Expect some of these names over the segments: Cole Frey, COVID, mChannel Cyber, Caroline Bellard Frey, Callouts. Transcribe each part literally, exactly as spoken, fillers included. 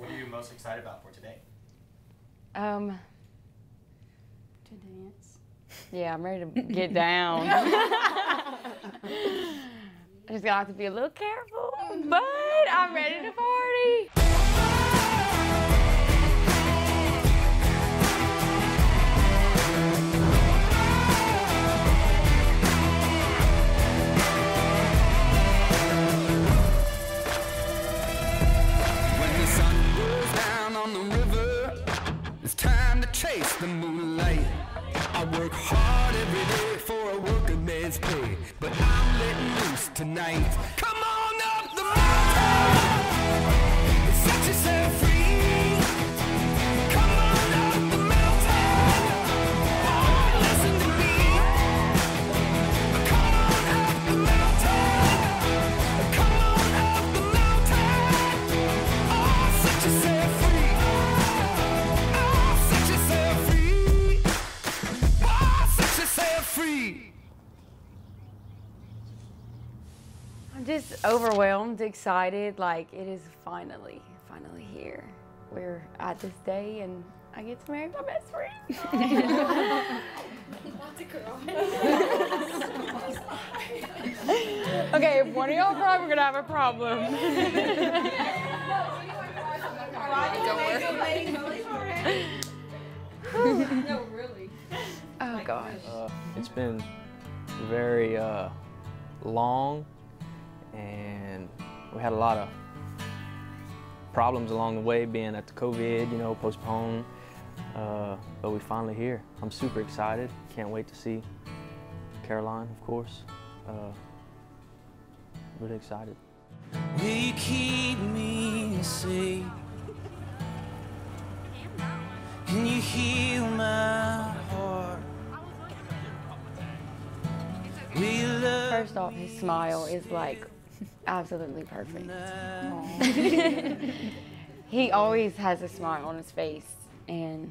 What are you most excited about for today? Um, to dance. Yeah, I'm ready to get down. I just got to be a little careful, but I'm ready to party. Chase the moonlight. I work hard every day for a working man's pay, but I'm letting loose tonight. Come on up the mountain and set yourself free. Come on up the mountain, oh, listen to me. Come on up the mountain, come on up the mountain, oh, set yourself free. I'm just overwhelmed, excited, like it is finally, finally here. We're at this day and I get to marry my best friend. That's a girl. Okay, if one of y'all cry, we're gonna have a problem. No, really. Oh gosh. Uh, it's been very uh, long. And we had a lot of problems along the way, being at the COVID, you know, postponed. Uh, but we're finally here. I'm super excited. Can't wait to see Caroline, of course. Uh, really excited. Will you keep me safe? Can you heal my heart? First off, his smile is like absolutely perfect. He always has a smile on his face, and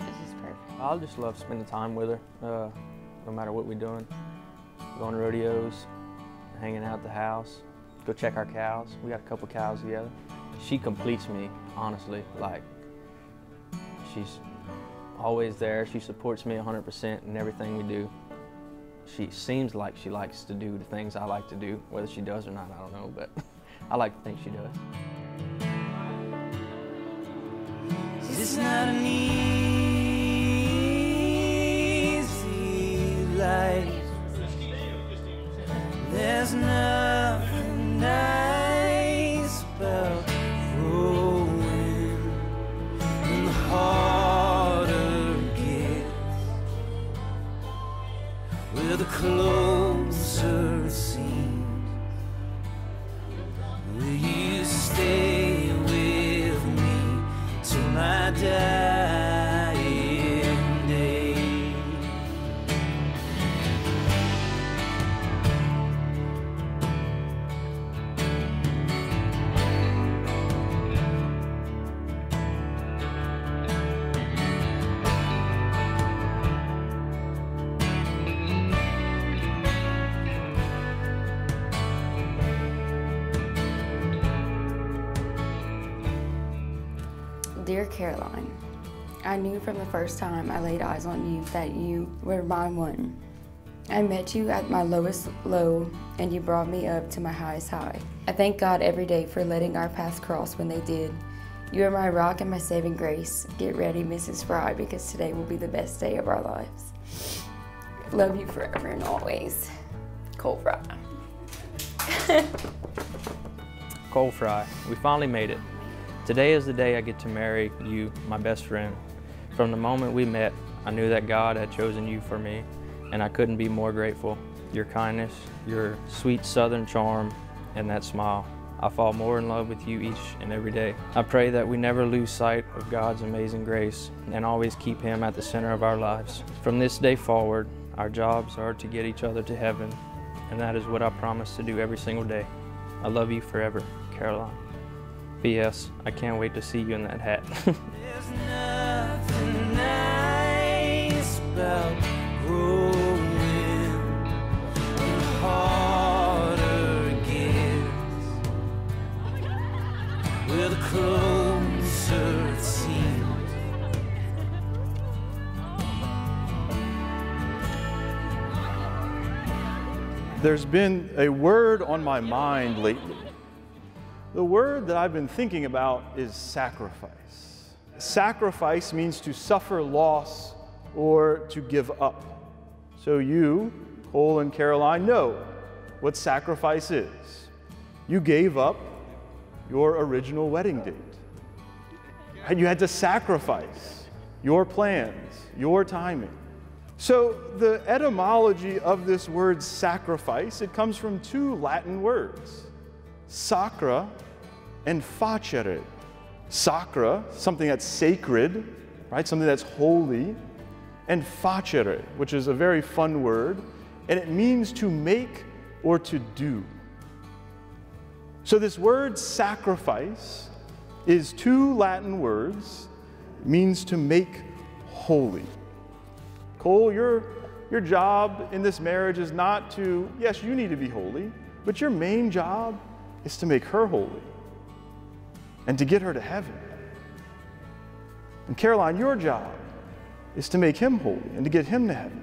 it's just perfect. I'll just love spending time with her, uh, no matter what we're doing. Going to rodeos, hanging out at the house, go check our cows. We got a couple cows together. She completes me, honestly. Like, she's always there. She supports me one hundred percent in everything we do. She seems like she likes to do the things I like to do. Whether she does or not, I don't know, but I like to think she does. It's not an easy life. There's nothing nice about growing in the heart. The closer it seems, will you stay with me till my dying day? Dear Caroline, I knew from the first time I laid eyes on you that you were my one. I met you at my lowest low, and you brought me up to my highest high. I thank God every day for letting our paths cross when they did. You are my rock and my saving grace. Get ready, Missus Frey, because today will be the best day of our lives. Love you forever and always. Cole Frey. Cole Frey, we finally made it. Today is the day I get to marry you, my best friend. From the moment we met, I knew that God had chosen you for me, and I couldn't be more grateful. Your kindness, your sweet southern charm, and that smile. I fall more in love with you each and every day. I pray that we never lose sight of God's amazing grace and always keep Him at the center of our lives. From this day forward, our jobs are to get each other to heaven, and that is what I promise to do every single day. I love you forever, Caroline. B S I can't wait to see you in that hat. There's nothing nice about growing, the harder it gets. where the closer it seemed. There's been a word on my mind lately. The word that I've been thinking about is sacrifice. Sacrifice means to suffer loss or to give up. So you, Cole and Caroline, know what sacrifice is. You gave up your original wedding date. And you had to sacrifice your plans, your timing. So the etymology of this word sacrifice, it comes from two Latin words, sacra and facere. Sacra, something that's sacred, right? Something that's holy, and facere, which is a very fun word, and it means to make or to do. So this word sacrifice is two Latin words, means to make holy. Cole, your, your job in this marriage is not to, yes, you need to be holy, but your main job is to make her holy and to get her to heaven. And Caroline, your job is to make him holy and to get him to heaven,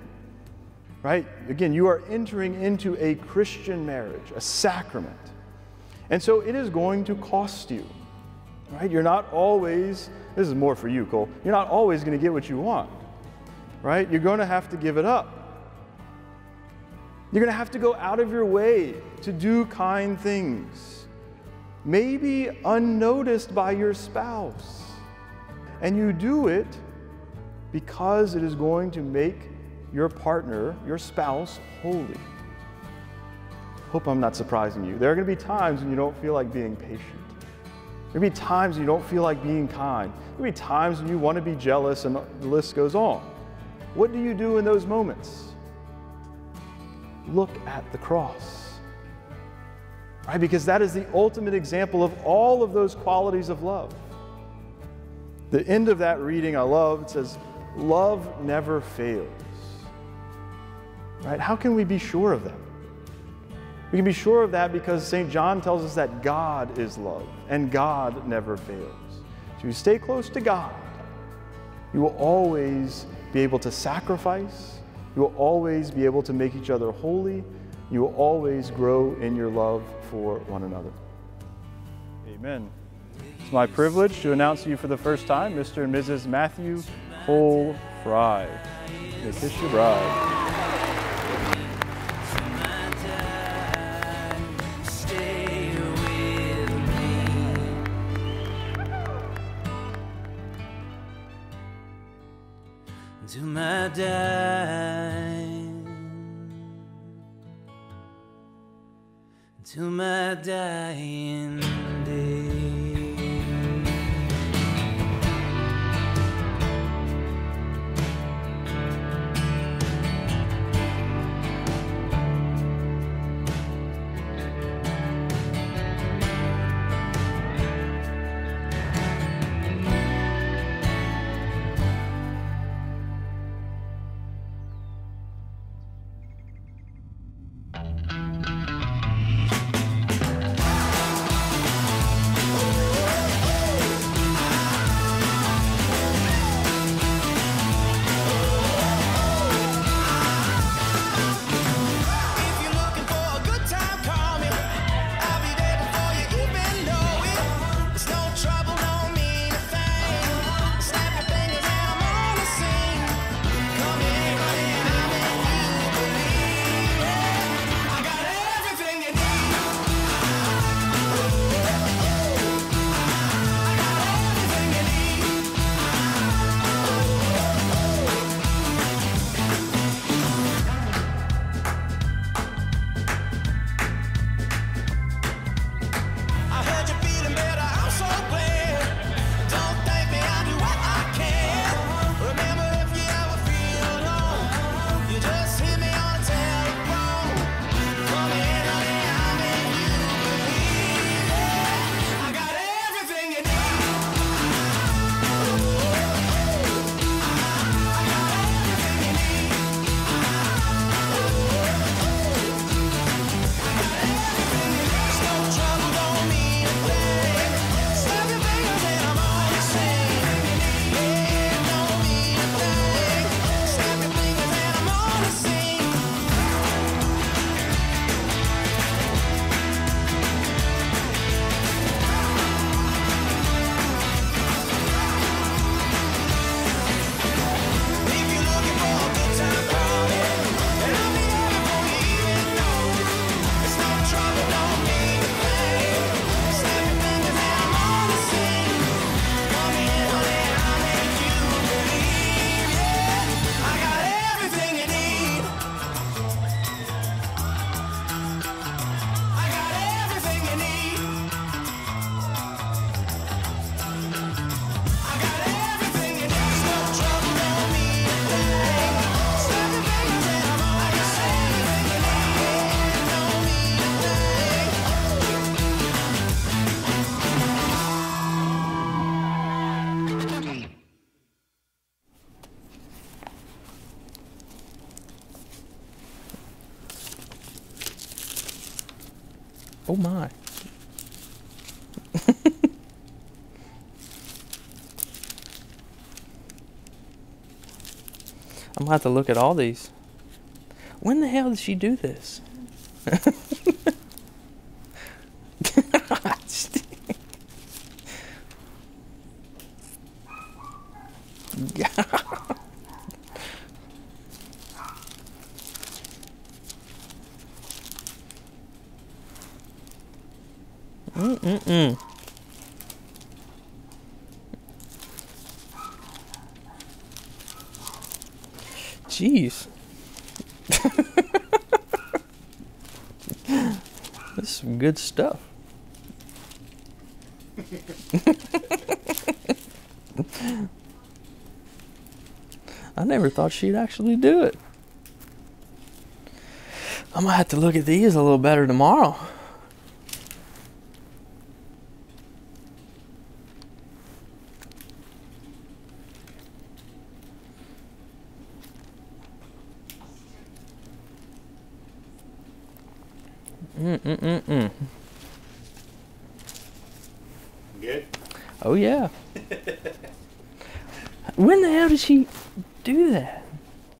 right? Again, you are entering into a Christian marriage, a sacrament. And so it is going to cost you, right? You're not always, this is more for you, Cole, you're not always going to get what you want, right? You're going to have to give it up. You're going to have to go out of your way to do kind things, maybe unnoticed by your spouse. And you do it because it is going to make your partner, your spouse, holy. Hope I'm not surprising you. There are going to be times when you don't feel like being patient. There are going to be times when you don't feel like being kind. There are going to be times when you want to be jealous, and the list goes on. What do you do in those moments? Look at the cross, right? Because that is the ultimate example of all of those qualities of love. The end of that reading I love, it says, love never fails, right? How can we be sure of that? We can be sure of that because Saint John tells us that God is love and God never fails. So you stay close to God, you will always be able to sacrifice, you will always be able to make each other holy, you will always grow in your love for one another. Amen. It's my privilege to announce to you for the first time, Mister and Missus Matthew Cole Frey. May kiss your bride. To my dying, to my dying day. Oh my. I'm gonna have to look at all these. When the hell did she do this? Mm-mm-mm. Jeez. This is some good stuff. I never thought she'd actually do it. I'm gonna have to look at these a little better tomorrow. Mm-mm-mm-mm. Good? Oh, yeah. When the hell did she do that?